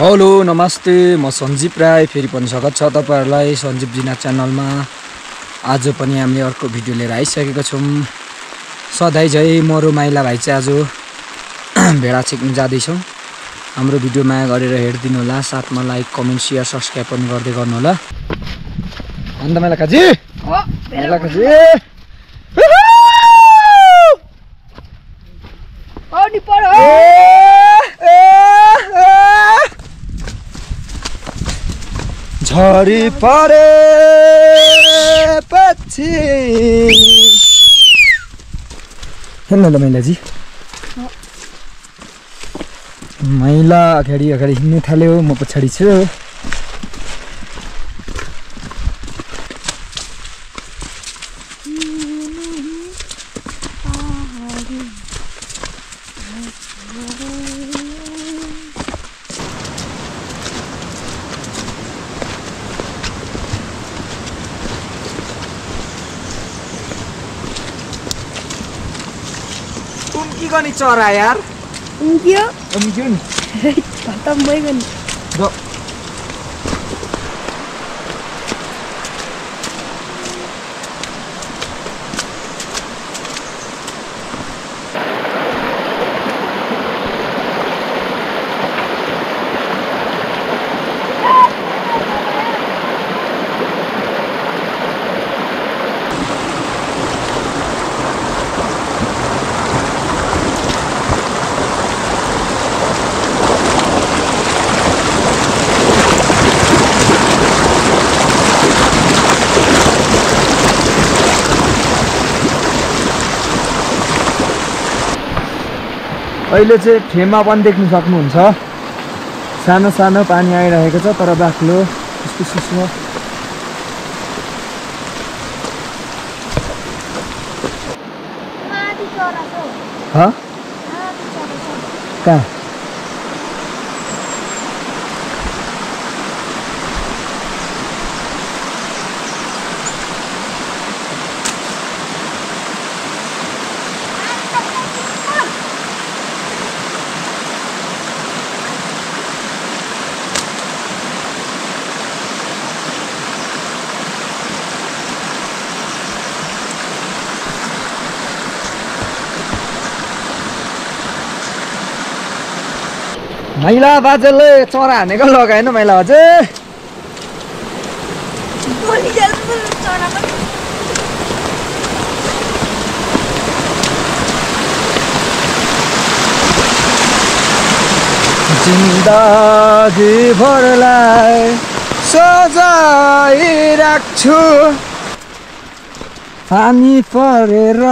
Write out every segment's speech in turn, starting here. Hello नमस्ते म सञ्जीप राय फेरि पनि स्वागत छ तपाईहरुलाई सञ्जीप जिना च्यानलमा। आज पनि हामीले अर्को भिडियो लिएर आइसकेको छौं। सधैँ झै म र माइला भाइ चाहिँ आज भेडा छेक्न जादै छौं। हाम्रो भिडियो माया गरेर हेर्दिनु होला, साथमा लाइक कमेन्ट शेयर सब्स्क्राइब पनि गर्दै गर्नु होला। अन्त माइला काजी ओ माइला काजी ओ नि परो झरी परे पछि हिँड्न मैलाजी मैला अगाडि हिँड्नु थाल्यो, म पछाडि छु। كيف ترى يا أمي أمي أمي अहिले चाहिँ खेमा पनि देख्न सक्नुहुन्छ। सानो सानो पानी आइरहेको छ तर बाक्लो यस्तो सुस्म। माथि चरा छ। ह? माथि चरा छ। का? मैला बाजेले चरा हानेको लगाएन मैला बाजे। जिन्दगी भरलाई सजाई राख्छु पानी परेर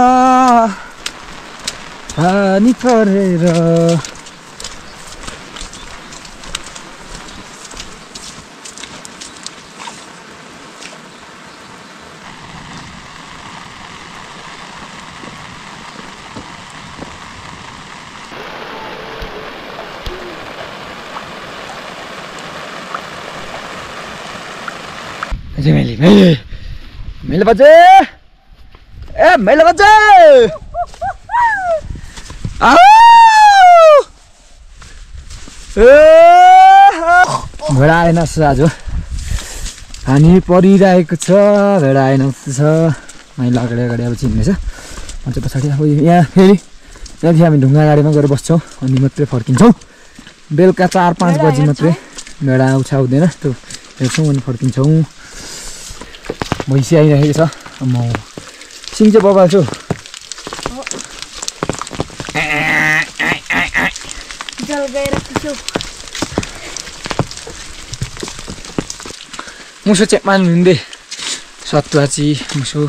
ميلي ميلي ميلي بجي ايه ميلي بجي اوه भेडा आएन आज पानी परिरहेको छ। भेडा आएन छ मैला अगाडि अगाडि अब चिन्नेछ। अनि पछाडि अब यहाँ फेरि त्यहाँ हामी ढुङ्गा गाडीमा गएर बस्छौँ अनि मात्रै फर्किन्छौँ। बेलुका ४-५ बजी मात्रै भेडा आउँछ आउँदैन त्यो हेर्छौँ अनि फर्किन्छौँ। भैँसी आइरहेको छ। म सिङ चाहिँ बबाल छु। मुसो चाहिँ मान्नुहुन्थे सतुवाची मुसो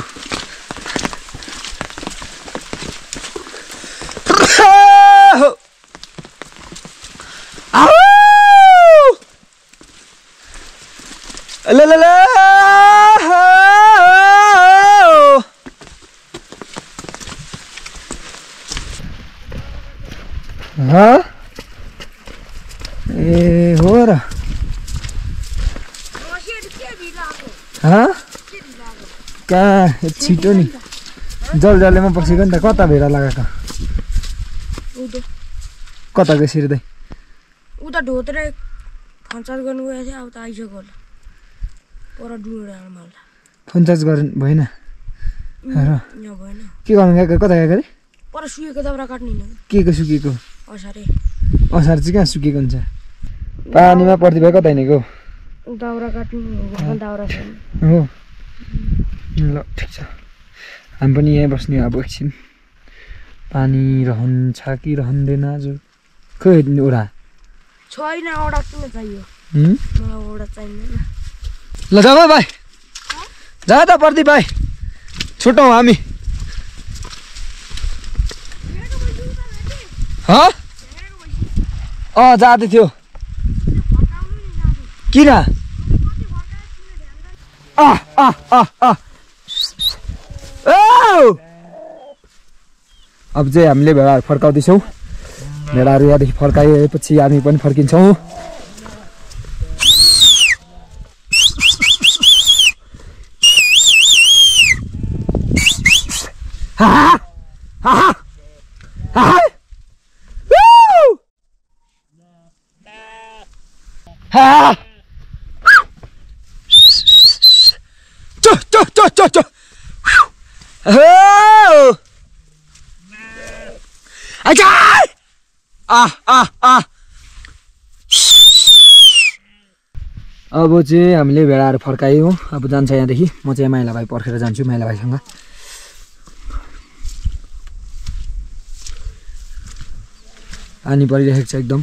ها ايه هورا ها كا تشيتوني جل جل ما بسيكون ده كوتا بيرا لغاكا كوتا كسير ده وده دوترة 50 गर्न गए थियो अब त आइसक्यो होला पर डुल्न आल्म होला 50 गर्न भएन र न भएन के गर्न गए कता गए गरे पर सुकेको दबरा काट्ने न के के सुकेको असारे असार चाहिँ के सुकेको हुन्छ पानीमा पर्दै भए कता हैन गयो दाउरा काट्नु दाउरा छ हो ल ठीक छ हामी पनि यही बस्ने अब एकछिन पानी रहन्छ कि रहँदैन आज खोइ उडा छैन ओडा किन चाहियो मलाई ओडा चाहिदैन ल जाऊ भाइ जा त पर्दी भाइ छुटौ हामी ह अ जादै थियो किन आ आ आ आ ओ अब चाहिँ हामीले भेडा फर्काउँदैछौं भेडाहरु यहाँदेखि फर्काएपछि हामी पनि फर्किन्छौं अब चाहिँ हामीले भेडाहरु फर्कायौं अब जान्छ यहाँ देखि म चाहिँ माइला भाइ पर्खेर जान्छु माइला भाइसँग पानी परिरहेको छ एकदम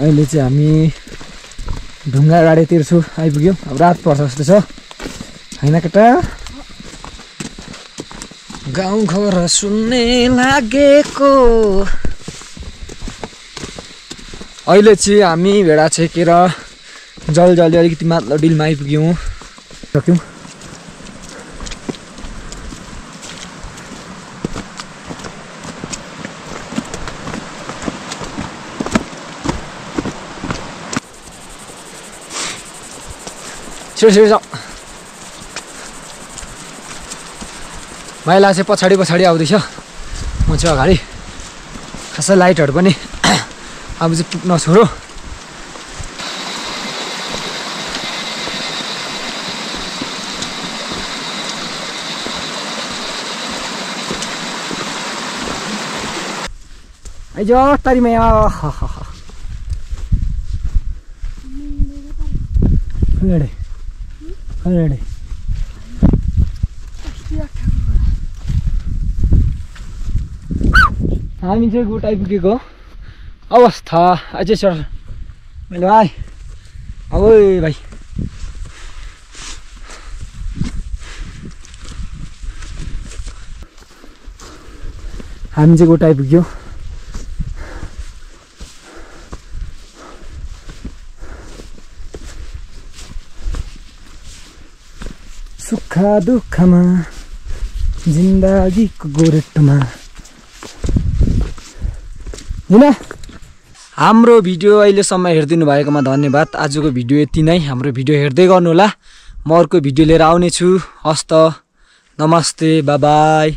अहिले चाहिँ हामी ढुङ्गा गाडी तिर्छु आइपुग्यो अब रात पर्छ जस्तो छ हैन केटा गाउँ घर सुन्ने लागेको अहिले चाहिँ हामी भेडा छेकेर जल्दी अलिकति माथि डिलमा आइपुग्यौं सक्यौं छिटो माइला चाहिँ पछाडी आउँदैछ म चाहिँ अगाडि खासै लाइटहरु पनि अब चाहिँ पुग्न छोरो आइज तारिमै आ Already. हामी चाहिँ गुट आइपुगेको अवस्था अझै सर मैले भाइ अब भाइ हामी चाहिँ गुट आइपुग्यो सुखा दुःखमा जिन्दगीको गोरेटमा हैन हाम्रो भिडियो अहिलेसम्म हेर्दिनु भएकोमा धन्यवाद आजको भिडियो यति नै हाम्रो भिडियो हेर्दै गर्नु होला म अर्को भिडियो लिएर आउने छु हस्त नमस्ते बाय बाय